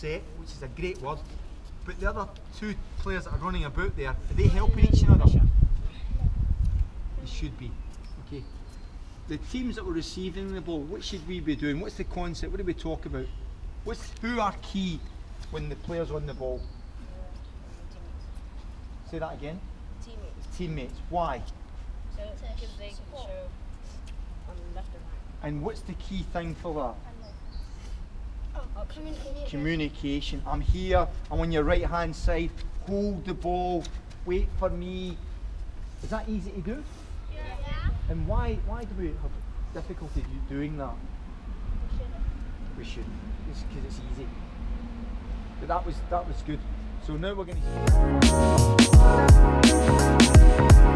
set, which is a great word, but the other two players that are running about there, are they helping each other? They should be. Okay. The teams that were receiving the ball, what should we be doing? What's the concept? What do we talk about? Who are key when the players on the ball? Say that again. Teammates. Teammates. Why? So they can show on the left and right. And what's the key thing for that? Communication. I'm here, I'm on your right hand side, hold the ball, wait for me. Is that easy to do? Yeah. And why do we have difficulty doing that? We shouldn't. It's because it's easy. But that was good. So now we're going to